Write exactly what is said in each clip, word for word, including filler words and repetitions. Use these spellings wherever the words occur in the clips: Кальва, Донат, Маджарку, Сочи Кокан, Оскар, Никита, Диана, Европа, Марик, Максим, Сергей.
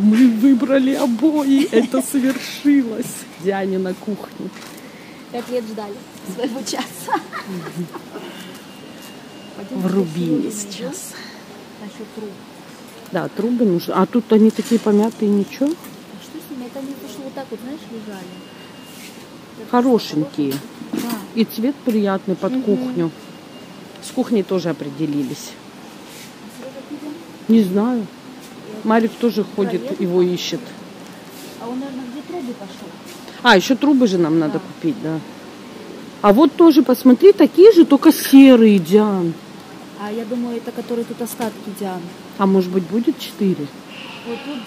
Мы выбрали обои, это свершилось. Диане на кухне. Пять лет ждали своего часа. В рубине сейчас. Насчет труб. Да, трубы нужны. А тут они такие помятые, ничего. А что с ними? Это они просто вот так вот, знаешь, лежали. Хорошенькие. Да. И цвет приятный под угу. кухню. С кухней тоже определились. Не знаю. Марик тоже ходит, проверка. Его ищет. А он, наверное, где трубы пошел? А, еще трубы же нам да. надо купить, да. А вот тоже, посмотри, такие же, только серые, Диан. А я думаю, это которые тут остатки, Диан. А может быть, будет четыре? Вот тут...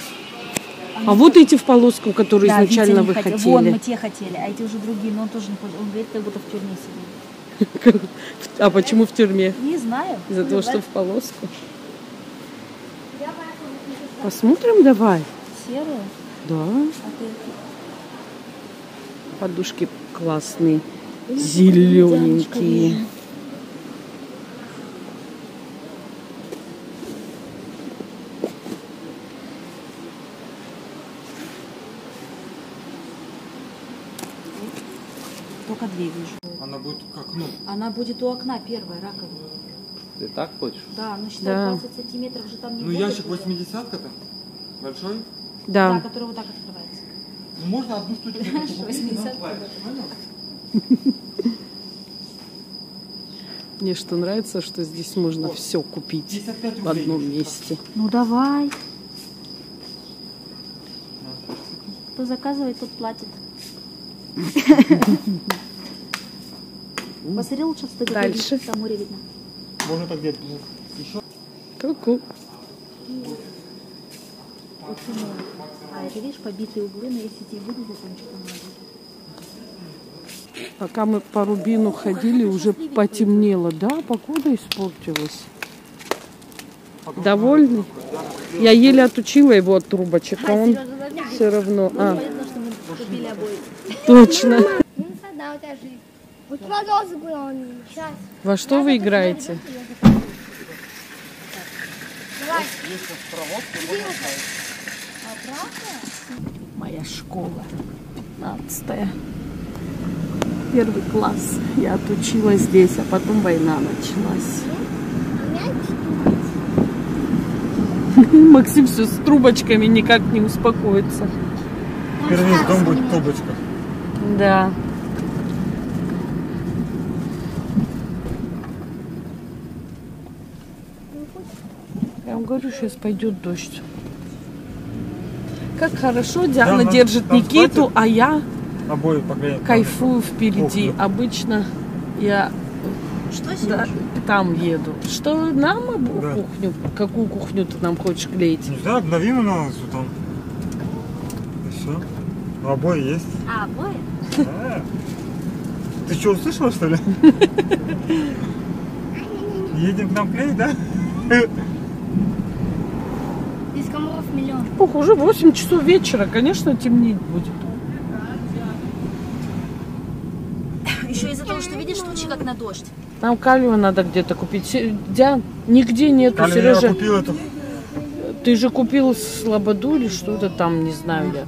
А, а вот эти в полоску, которые да, изначально вы хотели. хотели. Вон, мы те хотели, а эти уже другие, но он тоже не хочет. Он говорит, как будто в тюрьме сидит. А почему в тюрьме? Не знаю. Из-за того, что в полоску. Посмотрим, давай. Серые? Да. А ты... Подушки классные, зелененькие. Только две вижу. Она будет к окну. Она будет у окна первая раковина. Ты так хочешь? Да, ну считай, двадцать сантиметров же там не будет. Ну ящик восьмидесятка там? Большой? Да. Да, который вот так открывается. Ну можно одну штучку купить. Мне что нравится, что здесь можно все купить в одном месте. Ну давай. Кто заказывает, тот платит. Посмотри лучше, что ты дальше. Там море видно. Можно так где-то еще? Ку-ку. А, это, видишь, побитые углы, но если тебе будут, то ничего не будет. Пока мы по рубину ходили, уже потемнело. Да, погода испортилась. Довольный? Я еле отучила его от трубочек, а он все равно... А. Точно. Во что вы играете? Моя школа, пятнадцатая. Первый класс. Я отучилась здесь, а потом война началась. Максим все с трубочками никак не успокоится. Впервые дом будет в трубочках. Да. Я вам говорю, сейчас пойдет дождь. Как хорошо, Диана да, держит там, Никиту, а я обои, кайфую впереди. Ох, да. Обычно я что да, там еду. Что нам обо... да. кухню? Какую кухню ты нам хочешь клеить? Не знаю, обновим на нас там. И все. Обои есть. А, обои? Да. Ты что, услышала, что ли? Едем к нам клеить, да? Здесь комаров миллион. Ох, уже восемь часов вечера, конечно, темнеть будет. Еще из-за того, что видишь, тучи как на дождь. Нам калию надо где-то купить. Диан, нигде нету, калию Сережа. Я купил эту. Ты же купил слободу или что-то там, не знаю я.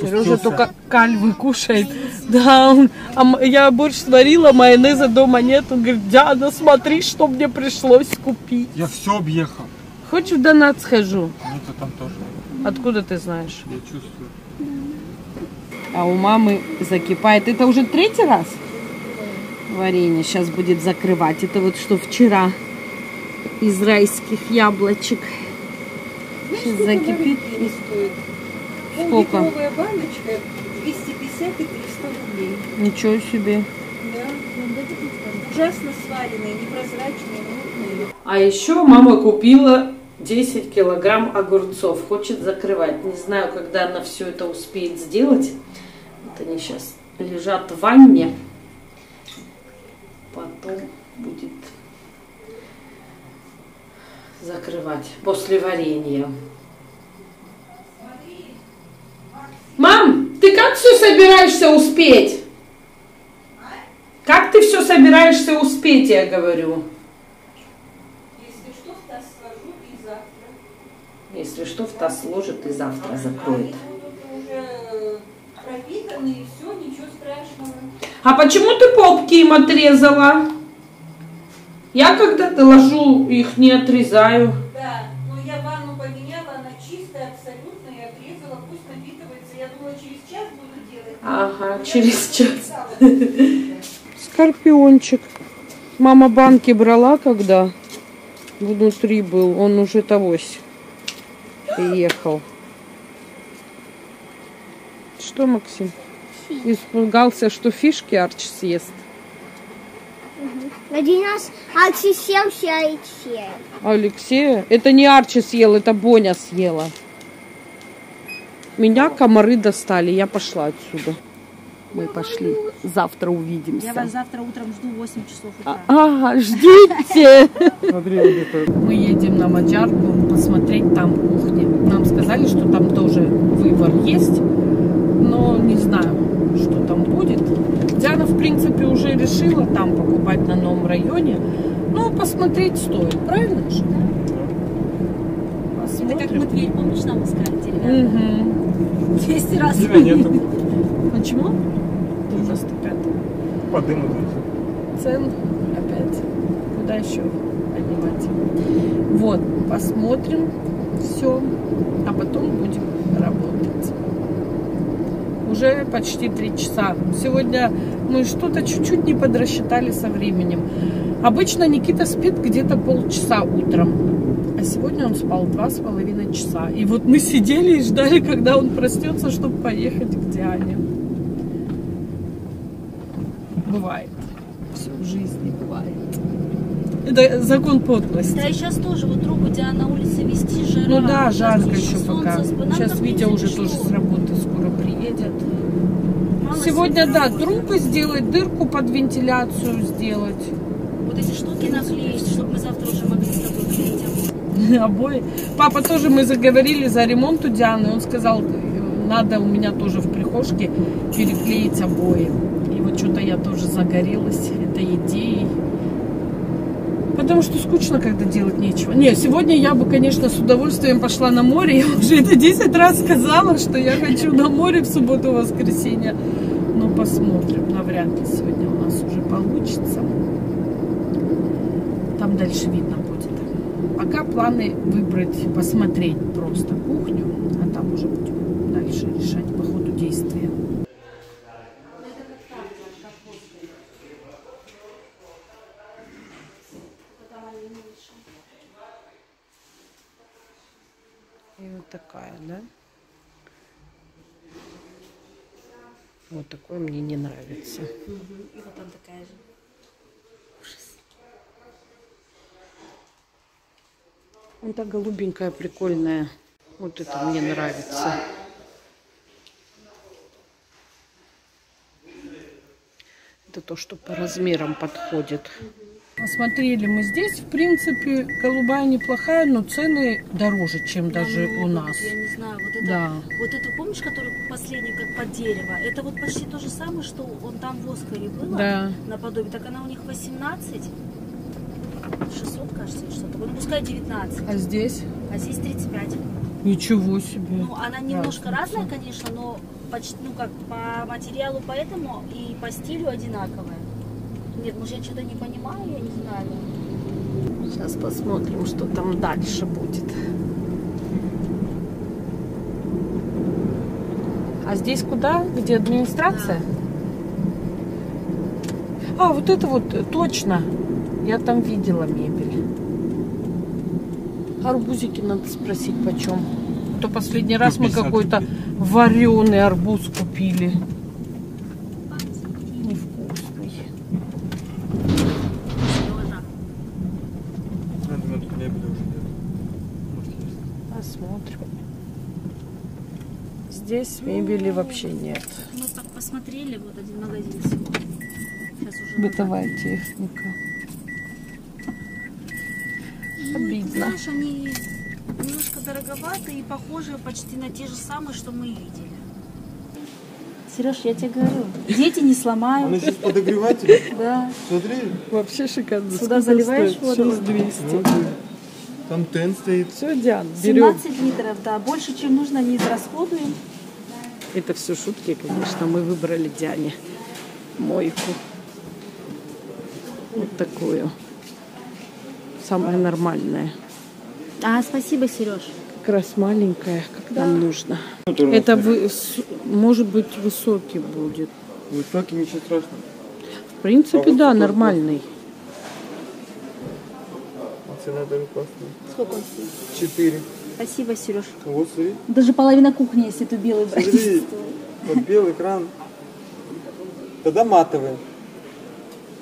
Сережа только кальвы кушает. Да, он, а я борщ сварила, майонеза дома нет. Он говорит, Диана, смотри, что мне пришлось купить. Я все объехал. Хочешь в Донат схожу? Ну-то там тоже. Откуда ты знаешь? Я чувствую. А у мамы закипает. Это уже третий раз? Варенье сейчас будет закрывать. Это вот что вчера из райских яблочек. Сейчас закипит и стоит. Сколько? Поллитровая баночка двести пятьдесят и триста рублей. Ничего себе. Да. Ужасно сваренные, непрозрачные, мутные. А еще мама купила десять килограмм огурцов. Хочет закрывать. Не знаю, когда она все это успеет сделать. Вот они сейчас лежат в ванне. Потом будет закрывать после варенья. Мам, ты как все собираешься успеть? Как ты все собираешься успеть, я говорю? Если что, в ТАСС схожу и завтра. Если если что, в таз сложит и завтра закроет. Пропитанные, все, ничего страшного. А почему ты попки им отрезала? Я когда-то ложу, их не отрезаю. Да, но я ванну поменяла, она чистая абсолютно, и отрезала, пусть напитывается. Я думала, через час буду делать. Ага, я через час. Скорпиончик. Мама банки брала, когда внутри был, он уже тогось приехал. Что, Максим? Испугался, что фишки Арч съест. Один раз Арчи съел все Алексея. Алексея? Это не Арчи съел, это Боня съела. Меня комары достали, я пошла отсюда. Мы пошли. Завтра увидимся. Я вас завтра утром жду в восемь часов утра. А, а ждите! Мы едем на Маджарку посмотреть там кухни. Нам сказали, что там тоже выбор есть, но не знаю, что там будет. Диана, в принципе, уже решила там покупать на новом районе. Но посмотреть стоит, правильно же? Это как мы дверь, помнишь, нам искали, ребята? двести раз. Тебя нету. Почему? девяносто пять. По дыму. Цен опять. Куда еще поднимать? Вот, посмотрим все, а потом будем работать. Уже почти три часа. Сегодня мы что-то чуть-чуть не подрасчитали со временем. Обычно Никита спит где-то полчаса утром. А сегодня он спал два с половиной часа. И вот мы сидели и ждали, когда он проснется, чтобы поехать к Диане. Бывает. Все в жизни бывает. Это закон подлости. Да, и сейчас тоже вот руку Диана на улице вести, жара. Ну да, жарко еще пока. Сейчас Витя уже тоже с работы скоро приедет. Сегодня, да, трубы сделать, дырку под вентиляцию сделать. Вот эти штуки наклеить, чтобы мы завтра уже могли с тобой прийти. Обои. Папа тоже, мы заговорили за ремонт у Дианы. Он сказал, надо у меня тоже в прихожке переклеить обои. И вот что-то я тоже загорелась этой идеей. Потому что скучно, когда делать нечего. Не, сегодня я бы, конечно, с удовольствием пошла на море. Я уже это десять раз сказала, что я хочу на море в субботу-воскресенье. Но посмотрим. Навряд ли сегодня у нас уже получится. Там дальше видно будет. Пока планы выбрать, посмотреть просто кухню, а там уже будем дальше решать по ходу действия. И вот такая, да? Вот такое мне не нравится. И вот там такая же. Вот та голубенькая, прикольная. Вот это мне нравится. Это то, что по размерам подходит. Посмотрели мы здесь, в принципе, голубая неплохая, но цены дороже, чем да, даже ну, у нас. Я не знаю, вот это, да. Вот это, помнишь, который последний, как под дерево? Это вот почти то же самое, что он там в Оскаре было, да, наподобие. Так она у них восемнадцать. шестьсот, кажется, что-то. Ну, пускай девятнадцать. А здесь? А здесь тридцать пять. Ничего себе. Ну, она немножко разница. Разная, конечно, но почти, ну, как по материалу поэтому и по стилю одинаковая. Нет, может, я что-то не понимаю, я не знаю. Сейчас посмотрим, что там дальше будет. А здесь куда? Где администрация? Да. А, вот это вот точно. Я там видела мебель. Арбузики надо спросить, почем. То последний раз мы какой-то вареный арбуз купили. Невкусный. Посмотрим. Здесь мебели вообще нет. Мы так посмотрели, вот один магазин всего. Сейчас уже бытовая техника. Обидно. Знаешь, они немножко дороговаты и похожи почти на те же самые, что мы видели. Сереж, я тебе говорю, дети не сломают. Она сейчас подогреватель. Да. Смотри. Вообще шикарно. Сюда заливаешь воду. Сейчас двести. Контент стоит. Все, Диана, берем. семнадцать литров, да. Больше, чем нужно, не израсходуем. Это все шутки, конечно. Мы выбрали Диане мойку. Вот такую. Самая нормальная. А, спасибо, Сереж. Как раз маленькая, как да. нам нужно. Это, вы, может быть, высокий будет. Высокий, ничего страшного. В принципе, а да, вот нормальный. Цена даже классная. Сколько он стоит? Четыре. Спасибо, Сереж. Вот, смотри. Даже половина кухни, если ты белый брать. Вот белый кран. Тогда матовый.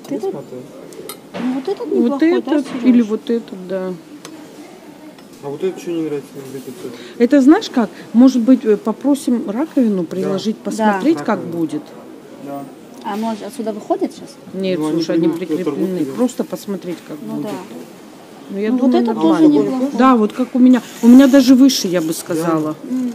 Этот? Матовый. Ну, вот этот неплохой, вот этот, да, или вот этот, да. А вот это что не нравится? Это знаешь как? Может быть, попросим раковину приложить, да. посмотреть, да. как раковину. Будет. Да. А оно отсюда выходит сейчас? Нет, ну, слушай, они прикреплены. Просто посмотреть, как ну, будет. Да. Ну, я ну, думаю, вот это нормально. Тоже неплохо. Да, вот как у меня. У меня даже выше, я бы сказала. Да.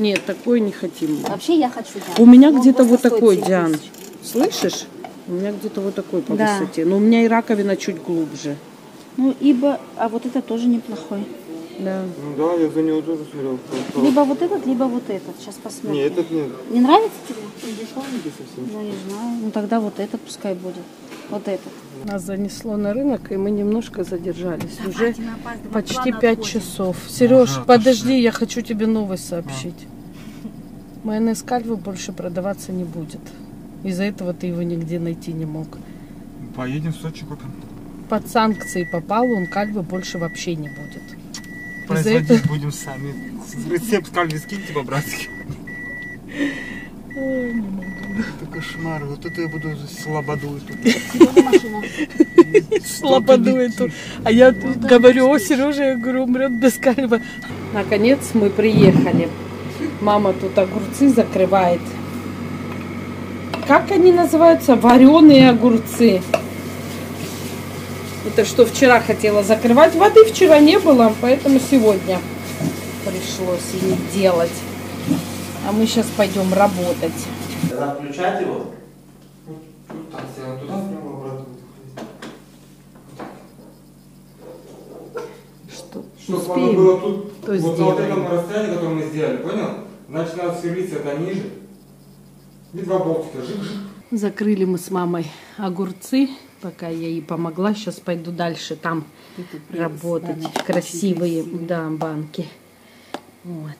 Нет, такое не хотим. Вообще я хочу. Да. У меня где-то вот такой, Диан. Слышишь? У меня где-то вот такой по да. высоте. Но у меня и раковина чуть глубже. Ну, ибо... А вот это тоже неплохой. Да. Ну да, я за него тоже смотрел. Либо вот этот, либо вот этот. Сейчас посмотрим. Нет, этот нет. Не нравится тебе? Ну, не знаю. Ну, тогда вот этот пускай будет. Вот этот. Нас занесло на рынок, и мы немножко задержались. Давайте уже почти пять часов. Сереж, ага, подожди, точно. Я хочу тебе новость сообщить. А. Майонез Кальвы больше продаваться не будет. Из-за этого ты его нигде найти не мог. Поедем в Сочи Кокан. Под санкции попал, он Кальвы больше вообще не будет. Производить этого... будем сами. Рецепт Кальвы скиньте по-братски. Ой, не могу. Это кошмар. Вот это я буду слободу эту. Слободу эту. А я говорю, о, Сережа, я говорю, умрет без Кальвы. Наконец мы приехали. Мама тут огурцы закрывает. Как они называются? Вареные огурцы. Это что вчера хотела закрывать. Воды вчера не было, поэтому сегодня пришлось ее делать. А мы сейчас пойдем работать. Включать его? Что? Чтобы оно было тут. Вот на вот этом расстоянии, которое мы сделали, понял? Значит, надо сверлить это ниже. И два болтика. Жик-жик. Закрыли мы с мамой огурцы, пока я ей помогла. Сейчас пойду дальше там работать. Баночки, красивые, красивые, да, банки. Вот.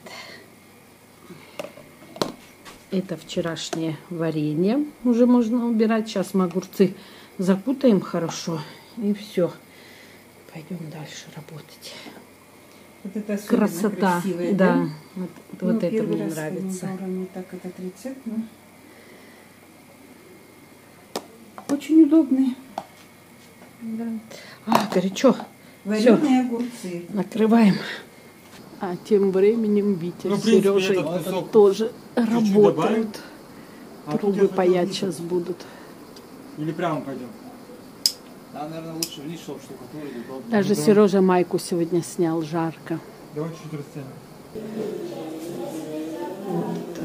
Это вчерашнее варенье. Уже можно убирать. Сейчас мы огурцы закутаем хорошо. И все. Пойдем дальше работать. Вот это красота. Красивая, да. Да. Вот, ну, вот это мне нравится. Не так этот рецепт, но... Очень удобные. Да. А, горячо. Вареные Все. огурцы. Накрываем. А тем временем Витя ну, с Сережей вот тоже чуть-чуть работают. А трубы паять сейчас будут. Или прямо пойдем? Да, наверное, лучше вниз, чтобы штукатурить. Даже да. Сережа майку сегодня снял, жарко. Давай чуть-чуть растянем. Вот.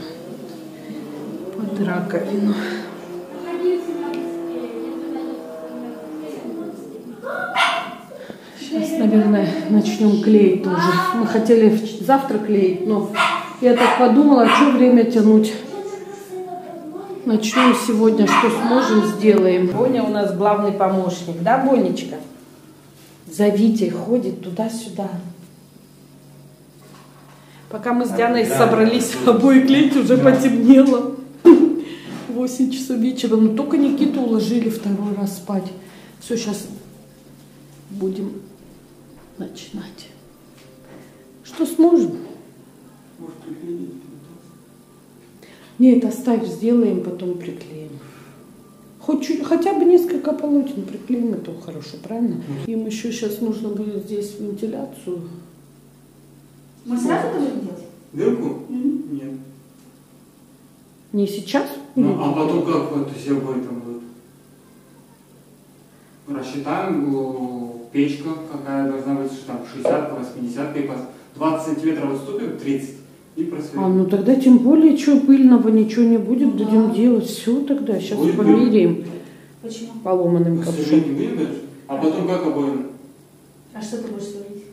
Под раковину. Сейчас, наверное, начнем клеить тоже. Мы хотели завтра клеить, но я так подумала, что время тянуть. Начнем сегодня, что сможем, сделаем. Боня у нас главный помощник, да, Бонечка? Зовите, ходит туда-сюда. Пока мы с Дианой собрались обои клеить, уже потемнело. восемь часов вечера, но только Никиту уложили второй раз спать. Все, сейчас будем... начинать. Что сможем? Может, приклеим? Нет, оставь, сделаем, потом приклеим. Хоть чуть, хотя бы несколько полотен приклеим, это хорошо, правильно? Им еще сейчас нужно будет здесь вентиляцию. Мы сразу будем делать? Дырку? Нет. Не сейчас? Ну, а потом как вот все будет там будет? Рассчитаем. Печка какая должна быть, что там шестьдесят по восемьдесят, и по двадцать сантиметров отступим, тридцать и просверлим. А, ну тогда тем более, что пыльного ничего не будет, да. будем делать все тогда, сейчас будет померяем. Почему? Поломанным ковшом. А потом как обоим? А что ты будешь сверлить?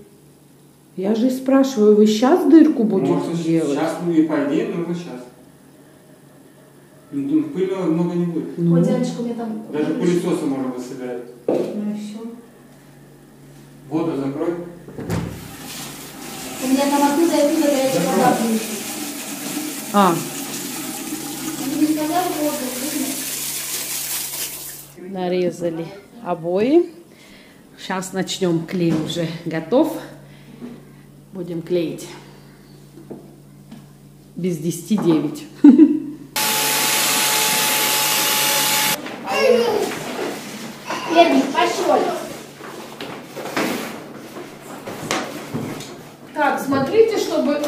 Я же и спрашиваю, вы сейчас дырку будете может, делать? Сейчас мы и пойдем, но сейчас. Ну, пыли много не будет. Ну. Ой, девочка, у меня там... Даже пылесосы можно высобирать. Ну и все. Воду закрой. У меня там оттуда и оттуда горячая вода будет. А. Не сказала воду. Нарезали обои. Сейчас начнем. Клей уже готов. Будем клеить. Без десяти девять. Пошел. Так, смотрите, чтобы...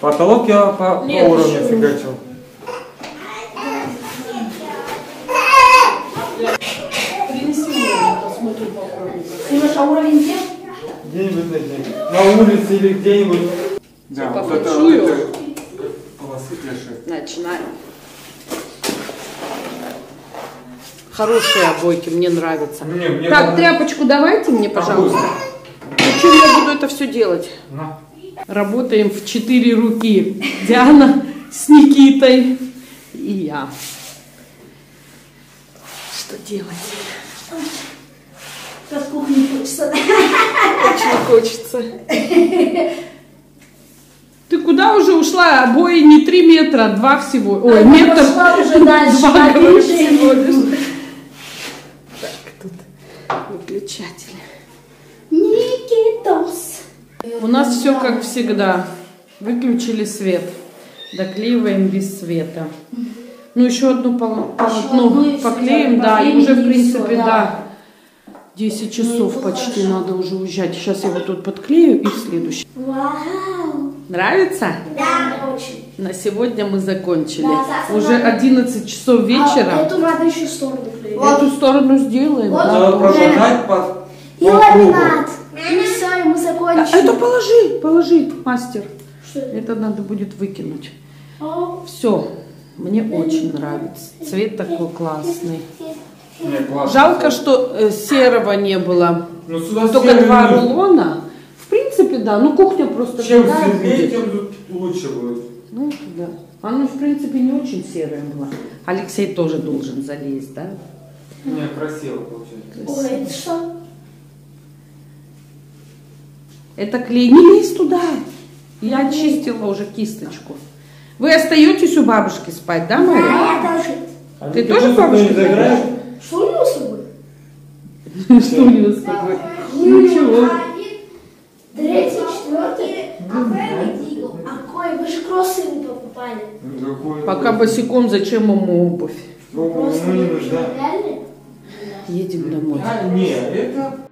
Потолок я по, Нет, по уровню фигачил. На улице или где-нибудь. Да, вот это, это, это полосы пляши. Начинаем. Хорошие обойки, мне нравятся. Мне, мне так, надо... тряпочку давайте мне, пожалуйста. Зачем я буду это все делать? На. Работаем в четыре руки. Диана с Никитой и я. Что делать? Сейчас кухни хочется. Очень хочется. Ты куда уже ушла? Обои не три метра, а два всего. Ой, а метр. Пошла уже дальше. Два, говорю, всего лишь. Так, тут выключатель. Никитос. У нас все как всегда. Выключили свет. Доклеиваем без света. Ну, еще одну полотно поклеим, да, и уже, в принципе, да. десять часов ну, почти хорошо. Надо уже уезжать. Сейчас я вот тут подклею и следующий. Вау! Нравится? Да, очень. На сегодня мы закончили. Да, уже одиннадцать часов вечера. А, эту надо еще сторону клеить. Вот. Эту сторону сделаем. Вот. Да, надо продолжать по, по кругу. И все, и мы закончили. А, это положи, положи, мастер. Что это? Это надо будет выкинуть. О. Все, мне очень нравится. Цвет такой классный. Нет, жалко, что э, серого не было. Ну, только два нет. рулона. В принципе, да. Ну, кухня просто... Чем светлее, тем лучше будет. Ну, да. Она, в принципе, не очень серая была. Алексей тоже должен залезть, да? Не, красиво получилось. Ой, это что? Это клей. Не лезь туда. Я очистила уже кисточку. Вы остаетесь у бабушки спать, да, Марик? Да, я тоже. А ты тоже бабушка играешь? Что с тобой? Что у с тобой? Ничего. Третий, четвертый, а какой? Вы же кроссы не покупали. Пока босиком, зачем ему обувь? Едем домой. А, нет, это...